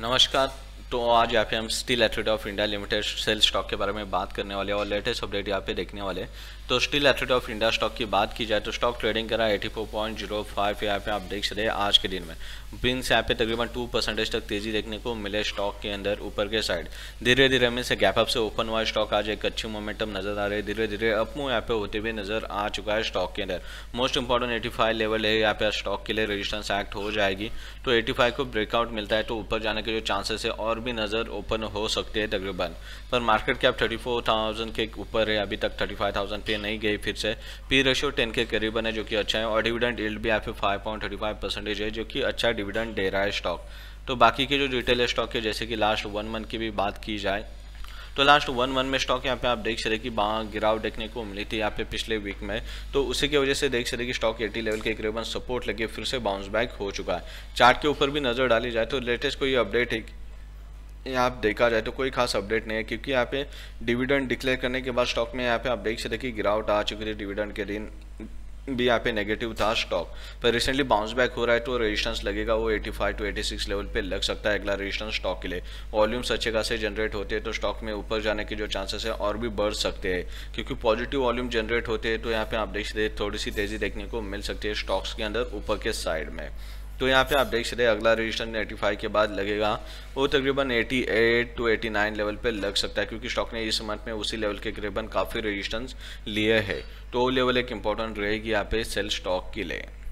नमस्कार। तो आज यहाँ पे हम steel authority of India limited cell stock के बारे में बात करने वाले हैं और लेटेस्ट अपडेट यहाँ पे देखने वाले हैं। तो steel authority of India stock की बात की जाए तो स्टॉक ट्रेडिंग करा 84.05 यहाँ पे आप देख सकते हैं। आज के दिन में बिन्स यहाँ पे तकरीबन 2% तक तेजी देखने को मिले स्टॉक के अंदर। ऊपर के साइड धीरे धीरे में से गैप अप से ओपन हुआ स्टॉक, आज एक अच्छी मोमेंटम नजर आ रही है। धीरे धीरे अपमूव यहाँ पे होते हुए नजर आ चुका है स्टॉक के अंदर। मोस्ट इंपॉर्टेंट 85 लेवल है, यहाँ पे स्टॉक के लिए रेजिस्टेंस एक्ट हो जाएगी। तो 85 को ब्रेकआउट मिलता है तो ऊपर जाने के जो चांसेस है और भी नज़र ओपन हो सकते हैं तकरीबन। पर मार्केट कैप 34,000 के ऊपर है, अभी तक 35,000 पे नहीं गई। फिर से पी रेशियो 10 के करीबन है जो कि अच्छा है, और डिविडेंड यील्ड भी यहाँ पे 5.35% है जो कि अच्छा डिविडेंड दे रहा है स्टॉक। तो बाकी के जो रिटेल स्टॉक है जैसे कि लास्ट 1 मंथ की भी बात की जाए तो लास्ट 1 मंथ में स्टॉक यहाँ पे आप देख सकते कि गिरावट देखने को मिली थी यहाँ पे पिछले वीक में। तो उसी की वजह से देख सकते कि स्टॉक 80 लेवल के करीबन सपोर्ट लगे, फिर से बाउंस बैक हो चुका है। चार्ट के ऊपर भी नज़र डाली जाए तो लेटेस्ट कोई अपडेट है यहाँ आप देखा जाए तो कोई खास अपडेट नहीं है, क्योंकि यहाँ पे डिविडेंड डिक्लेयर करने के बाद स्टॉक में यहाँ पे आप देख सकते कि गिरावट आ चुकी थी। डिविडेंड के दिन भी यहाँ पे नेगेटिव था स्टॉक, पर रिसेंटली बाउंस बैक हो रहा है। तो रेजिस्टेंस लगेगा वो 85 टू 86 लेवल पे लग सकता है अगला रेजिस्टेंस स्टॉक के लिए। वॉल्यूम्स अच्छे खासे जनरेट होते हैं तो स्टॉक में ऊपर जाने के जो चांसेस है और भी बढ़ सकते हैं, क्योंकि पॉजिटिव वॉल्यूम जनरेट होते हैं। तो यहाँ पे आप देख सकते हैं थोड़ी सी तेजी देखने को मिल सकती है स्टॉक्स के अंदर ऊपर के साइड में। तो यहाँ पे आप देख सकते हैं अगला रेजिस्टेंस 85 के बाद लगेगा, वो तकरीबन 88 टू 89 लेवल पे लग सकता है, क्योंकि स्टॉक ने इस मंथ में उसी लेवल के करीबन काफ़ी रेजिस्टेंस लिए है। तो वो लेवल एक इम्पॉर्टेंट रहेगी यहाँ पे सेल स्टॉक के लिए।